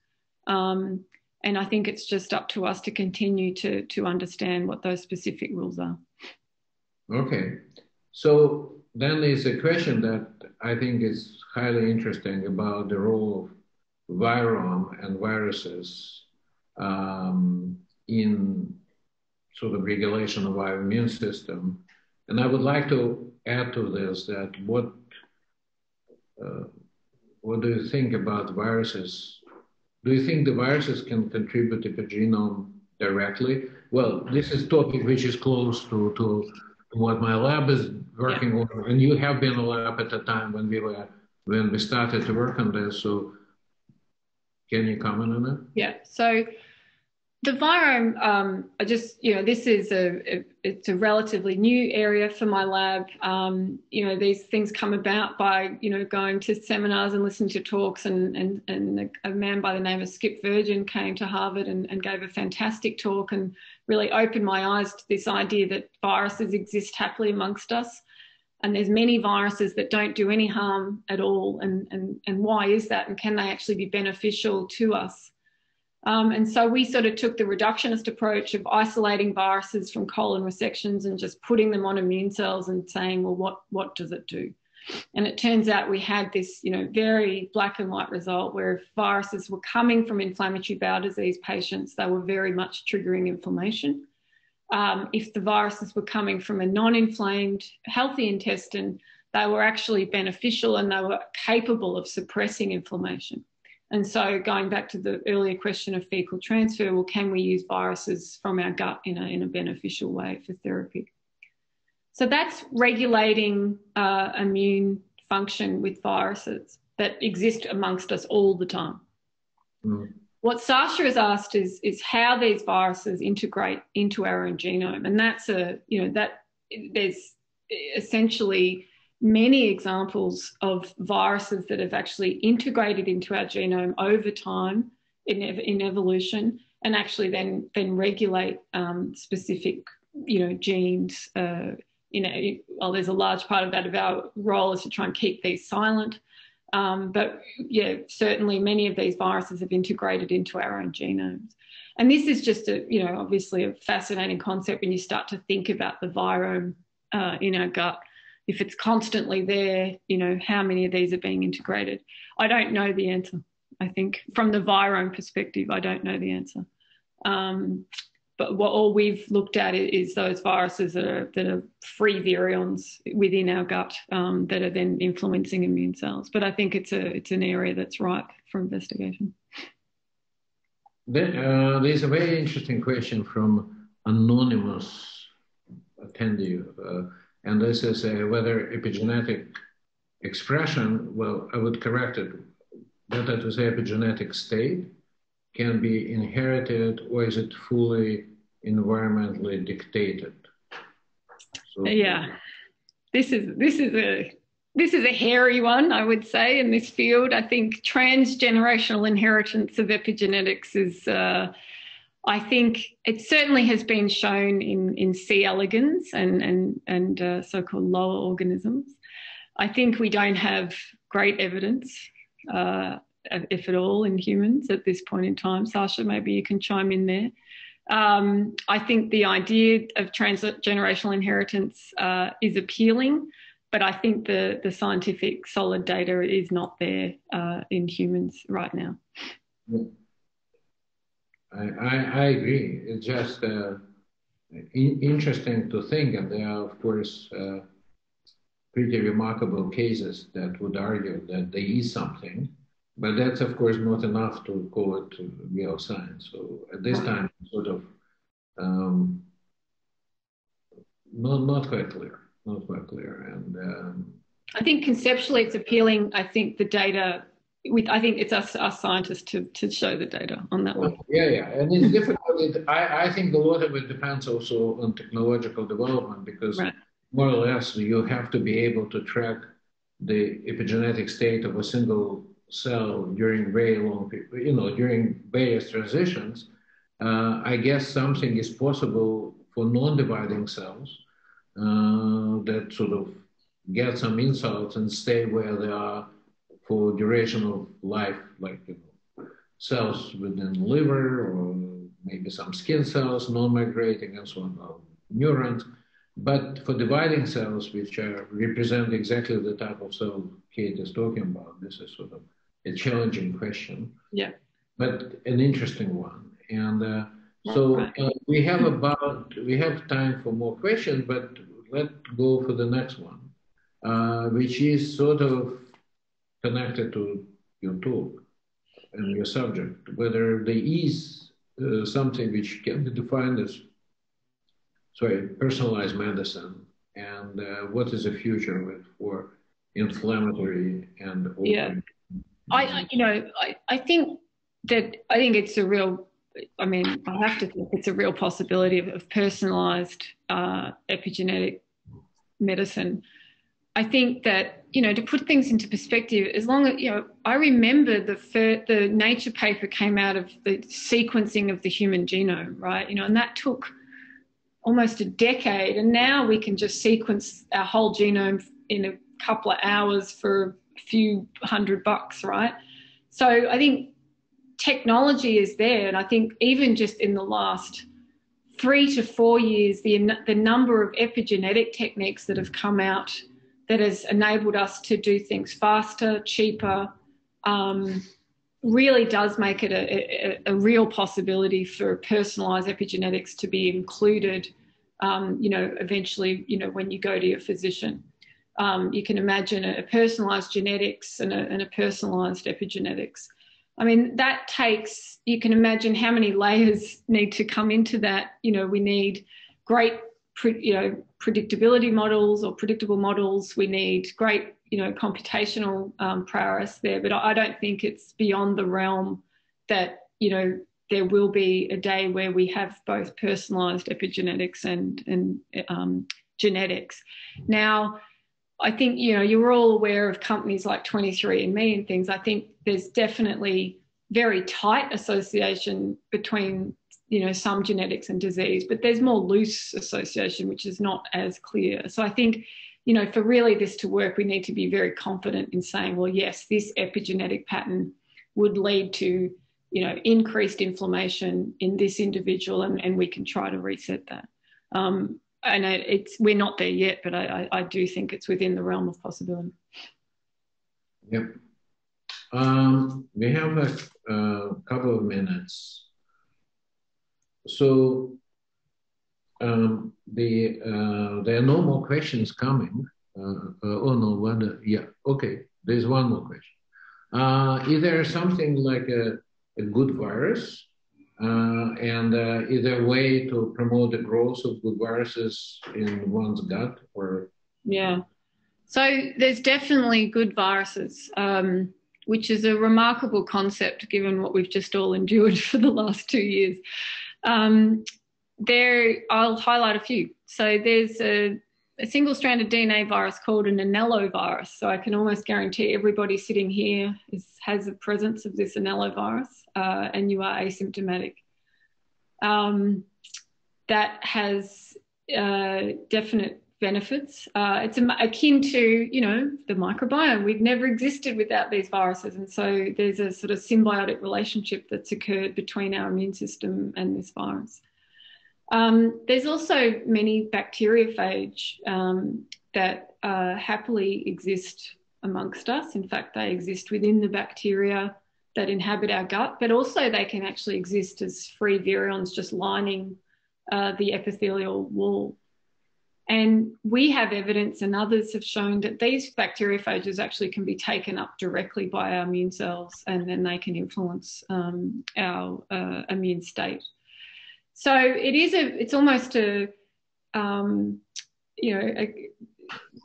Um, And I think it's just up to us to continue to, to understand what those specific rules are. Okay. So then there's a question that I think is highly interesting about the role of virome and viruses um, in sort of regulation of our immune system. And I would like to add to this that what, uh, what do you think about viruses? Do you think the viruses can contribute to the genome directly? Well, this is a topic which is close to, to what my lab is working yeah. on. And you have been in the lab at the time when we were when we started to work on this. So can you comment on that? Yeah. So the virome, um, I just, you know, this is a, it's a relatively new area for my lab. Um, you know, these things come about by, you know, going to seminars and listening to talks, and, and, and a man by the name of Skip Virgin came to Harvard and, and gave a fantastic talk and really opened my eyes to this idea that viruses exist happily amongst us. And there's many viruses that don't do any harm at all. And, and, and why is that? And can they actually be beneficial to us? Um, and so we sort of took the reductionist approach of isolating viruses from colon resections and just putting them on immune cells and saying, well, what, what does it do? And it turns out we had this, you know, very black and white result where if viruses were coming from inflammatory bowel disease patients, they were very much triggering inflammation. Um, if the viruses were coming from a non-inflamed healthy intestine, they were actually beneficial and they were capable of suppressing inflammation. And so going back to the earlier question of fecal transfer, well, can we use viruses from our gut in a, in a beneficial way for therapy? So that's regulating uh, immune function with viruses that exist amongst us all the time. Mm. What Sasha has asked is, is how these viruses integrate into our own genome. And that's a, you know, that there's essentially many examples of viruses that have actually integrated into our genome over time in, in evolution and actually then, then regulate um, specific, you know, genes. Uh, you know, well, there's a large part of that of our role is to try and keep these silent. Um, but, yeah, certainly many of these viruses have integrated into our own genomes. And this is just, a you know, obviously a fascinating concept when you start to think about the virome uh, in our gut. If it's constantly there, you know, how many of these are being integrated? I don't know the answer, I think. From the virome perspective, I don't know the answer. Um, but what all we've looked at is those viruses that are, that are free virions within our gut um, that are then influencing immune cells. But I think it's, a, it's an area that's ripe for investigation. Then, uh, there's a very interesting question from anonymous attendee. Uh, And this is a, whether epigenetic expression, well, I would correct it, better to say epigenetic state can be inherited or is it fully environmentally dictated? So, yeah, this is, this is a, this is a hairy one, I would say, in this field. I think transgenerational inheritance of epigenetics is, uh, I think it certainly has been shown in, in C. elegans and, and, and uh, so-called lower organisms. I think we don't have great evidence uh, if at all, in humans at this point in time. Sasha, maybe you can chime in there. Um, I think the idea of transgenerational inheritance uh, is appealing, but I think the, the scientific solid data is not there uh, in humans right now. I, I, I agree. It's just uh, in, interesting to think, and there are, of course, uh, pretty remarkable cases that would argue that there is something, but that's, of course, not enough to call it real science. So at this time, sort of um, not, not quite clear. Not quite clear. And um, I think conceptually it's appealing. I think the data, with I think it's us, us scientists to, to show the data on that one. Yeah, yeah. And it's difficult. It, I, I think a lot of it depends also on technological development, because right. more or less you have to be able to track the epigenetic state of a single cell during very long, you know, during various transitions. Uh, I guess something is possible for non-dividing cells. Uh, that sort of get some insights and stay where they are for duration of life, like you know, cells within the liver or maybe some skin cells, non-migrating and so on, or neurons. But for dividing cells, which are, represent exactly the type of cell Kate is talking about, this is sort of a challenging question. Yeah. But an interesting one. And uh, So uh, we have about, we have time for more questions, but let's go for the next one, uh, which is sort of connected to your talk and your subject, whether there is uh, something which can be defined as, sorry, personalized medicine, and uh, what is the future of it for inflammatory and autoimmune? Yeah, I, you know, I, I think that, I think it's a real, I mean, I have to think it's a real possibility of, of personalised uh, epigenetic medicine. I think that, you know, to put things into perspective, as long as, you know, I remember the, fir the Nature paper came out of the sequencing of the human genome, right? You know, and that took almost a decade. And now we can just sequence our whole genome in a couple of hours for a few hundred bucks, right? So I think technology is there, and I think even just in the last three to four years, the, the number of epigenetic techniques that have come out that has enabled us to do things faster, cheaper, um, really does make it a, a, a real possibility for personalised epigenetics to be included, um, you know, eventually, you know, when you go to your physician. Um, you can imagine a personalised genetics and a, and a personalised epigenetics. I mean, that takes, you can imagine how many layers need to come into that. You know, we need great, you know, predictability models or predictable models. We need great, you know, computational um, prowess there. But I don't think it's beyond the realm that, you know, there will be a day where we have both personalised epigenetics and, and um, genetics. Now, I think, you know, you're all aware of companies like twenty-three and me and things. I think there's definitely very tight association between, you know, some genetics and disease, but there's more loose association, which is not as clear. So I think, you know, for really this to work, we need to be very confident in saying, well, yes, this epigenetic pattern would lead to, you know, increased inflammation in this individual, and, and we can try to reset that. Um, And it's, we're not there yet, but I, I, I do think it's within the realm of possibility. Yep. Um, we have a, a couple of minutes. So um, the, uh, there are no more questions coming. Uh, uh, oh, no, one, yeah, okay. There's one more question. Uh, is there something like a, a good virus? Uh, and uh, is there a way to promote the growth of good viruses in one's gut? Or yeah, so there's definitely good viruses, um, which is a remarkable concept given what we've just all endured for the last two years. Um, there, I'll highlight a few. So there's a, a single-stranded D N A virus called an anellovirus. So I can almost guarantee everybody sitting here is, has a presence of this anellovirus. Uh, and you are asymptomatic. Um, that has uh, definite benefits. Uh, it's akin to, you know, the microbiome. We've never existed without these viruses. And so there's a sort of symbiotic relationship that's occurred between our immune system and this virus. Um, there's also many bacteriophage um, that uh, happily exist amongst us. In fact, they exist within the bacteria that inhabit our gut, but also they can actually exist as free virions just lining uh, the epithelial wall. And we have evidence, and others have shown, that these bacteriophages actually can be taken up directly by our immune cells, and then they can influence um, our uh, immune state. So it is a, it's almost a, um, you know, a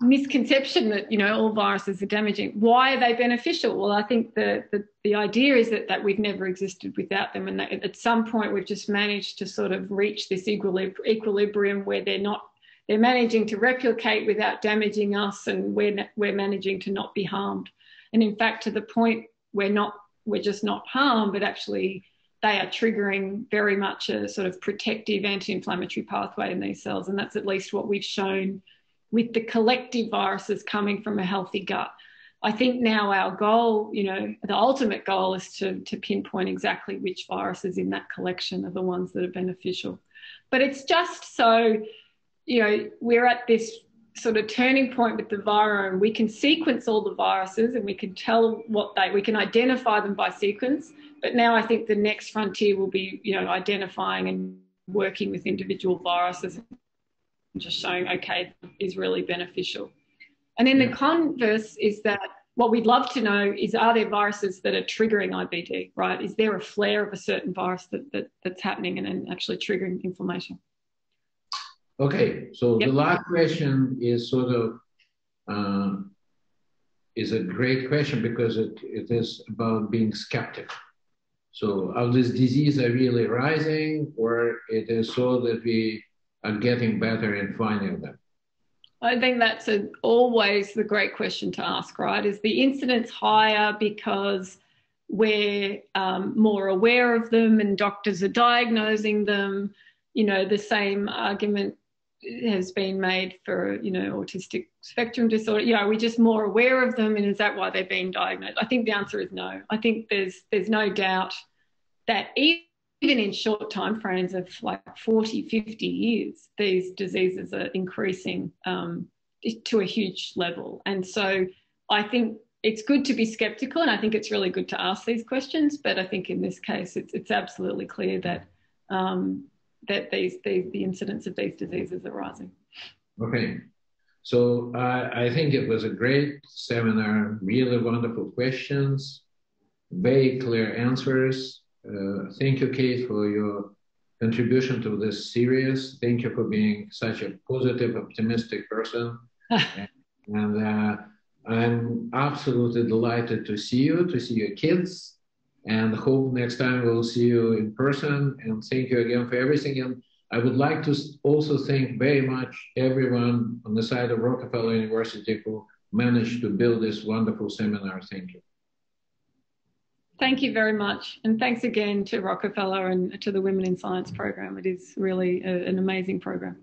misconception that, you know, all viruses are damaging. Why are they beneficial? Well, I think the, the, the idea is that, that we've never existed without them, and that at some point we've just managed to sort of reach this equilibrium where they're not, they're managing to replicate without damaging us, and we're, we're managing to not be harmed. And in fact, to the point we're not, we're just not harmed, but actually they are triggering very much a sort of protective anti-inflammatory pathway in these cells. And that's at least what we've shown with the collective viruses coming from a healthy gut. I think now our goal, you know, the ultimate goal is to, to pinpoint exactly which viruses in that collection are the ones that are beneficial. But it's just so, you know, we're at this sort of turning point with the virome. We can sequence all the viruses and we can tell what they, we can identify them by sequence. But now I think the next frontier will be, you know, identifying and working with individual viruses and just showing, okay, is really beneficial. And then yeah. The converse is that what we'd love to know is, are there viruses that are triggering I B D, right? Is there a flare of a certain virus that, that, that's happening and then actually triggering inflammation? Okay, so yep. The last question is sort of uh, is a great question, because it, it is about being skeptical. So are these diseases are really rising, or it is so that we are getting better in finding them? I think that's a, always the great question to ask, right? Is the incidence higher because we're um, more aware of them and doctors are diagnosing them? You know, the same argument has been made for, you know, autistic spectrum disorder. You know, are we just more aware of them, and is that why they're being diagnosed? I think the answer is no. I think there's there's no doubt that even in short time frames of like forty, fifty years, these diseases are increasing um, to a huge level. And so I think it's good to be sceptical, and I think it's really good to ask these questions. But I think in this case, it's it's absolutely clear that um, that these, these, the incidence of these diseases are rising. Okay, so uh, I think it was a great seminar, really wonderful questions, very clear answers. Uh, thank you, Kate, for your contribution to this series. Thank you for being such a positive, optimistic person. And uh, I'm absolutely delighted to see you, to see your kids. And hope next time we'll see you in person. And thank you again for everything. And I would like to also thank very much everyone on the side of Rockefeller University who managed to build this wonderful seminar. Thank you. Thank you very much. And thanks again to Rockefeller and to the Women in Science program. It is really a, an amazing program.